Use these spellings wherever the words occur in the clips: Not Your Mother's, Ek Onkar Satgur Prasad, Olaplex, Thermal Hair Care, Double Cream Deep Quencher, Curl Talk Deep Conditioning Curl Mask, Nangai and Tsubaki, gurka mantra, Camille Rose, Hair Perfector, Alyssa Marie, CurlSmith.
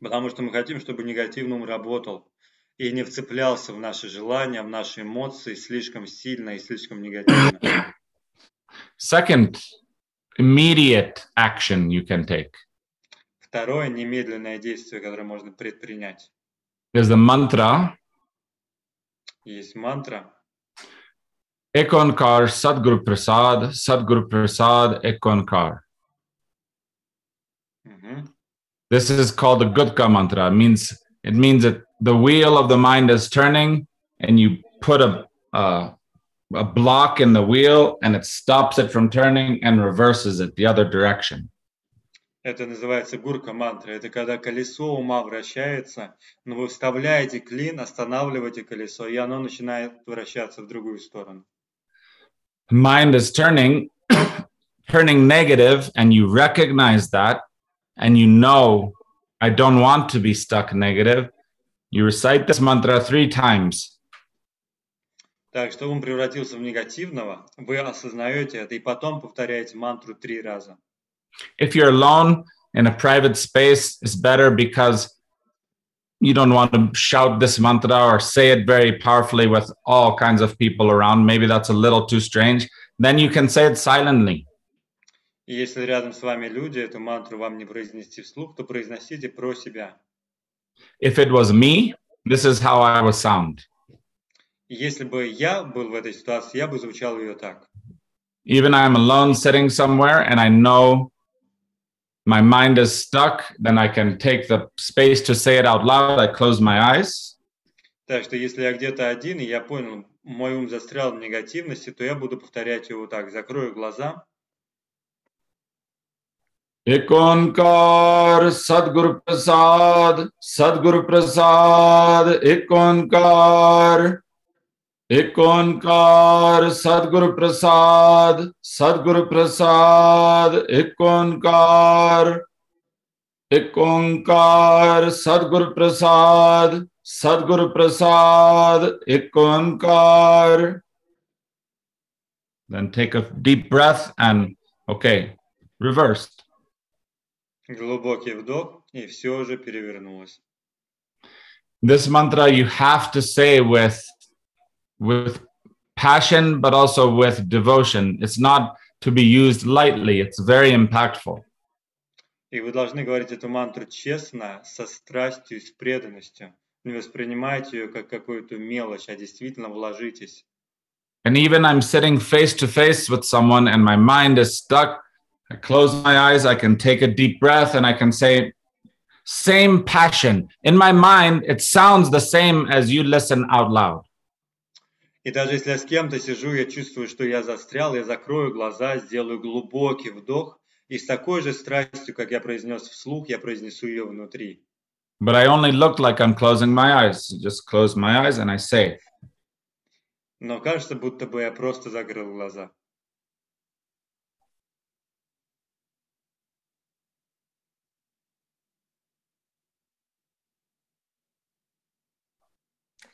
Потому что мы хотим, чтобы негативный работал и не вцеплялся в наши желания, в наши эмоции слишком сильно и слишком негативно. Second, immediate action you can take. Второе, немедленное действие, которое можно предпринять. There's the mantra. Есть мантра. Ek Onkar Satgur Prasad, Ek Onkar. This is called the gurka mantra. It means that the wheel of the mind is turning, and you put a block in the wheel, and it stops it from turning and reverses it the other direction. Это называется гурка мантра. Это когда колесо ума вращается, но вы вставляете клин, останавливаете колесо, и оно начинает вращаться в другую сторону. Mind is turning negative, and you recognize that. And you know, I don't want to be stuck negative. You recite this mantra 3 times. Так, чтобы он превратился в негативного, вы осознаете это и потом повторяете мантру 3 раза. If you're alone in a private space, it's better because you don't want to shout this mantra or say it very powerfully with all kinds of people around. Maybe that's a little too strange. Then you can say it silently. И если рядом с вами люди, эту мантру вам не произнести вслух, то произносите про себя. If it was me, this is how I would sound. Если бы я был в этой ситуации, я бы звучал ее так. Even I'm alone sitting somewhere and I know my mind is stuck, then I can take the space to say it out loud. I close my eyes. Так что если я где-то один, и я понял, мой ум застрял в негативности, то я буду повторять его так. Закрою глаза. Ek Onkar Satgur Prasad, Satgur Prasad, Ek Onkar. Ek Onkar Satgur Prasad, Satgur Prasad, Ek Onkar. Ek Onkar Satgur Prasad, Satgur Prasad, Ek Onkar. Then take a deep breath and, okay, reversed. Глубокий вдох, и все же перевернулось. This mantra you have to say with passion, but also with devotion. It's not to be used lightly. It's very impactful. И вы должны говорить эту мантру честно, со страстью и с преданностью. Не воспринимайте ее как какую-то мелочь, а действительно вложитесь. And even I'm sitting face to face with someone, and my mind is stuck. I close my eyes, I can take a deep breath, and I can say, same passion. In my mind, it sounds the same as you listen out loud. И даже если я с кем-то сижу, я чувствую, что я застрял, я закрою глаза, сделаю глубокий вдох, и с такой же страстью, как я произнес вслух, я произнесу ее внутри. But I only look like I'm closing my eyes. Just close my eyes and I say. Но кажется, будто бы я просто закрыл глаза.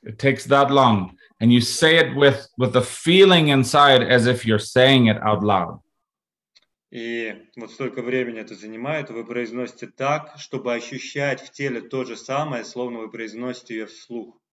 It takes that long, and you say it with a feeling inside, as if you're saying it out loud. И вот столько времени это занимает. Вы произносите так, чтобы ощущать в теле то же самое, словно вы произносите ее вслух.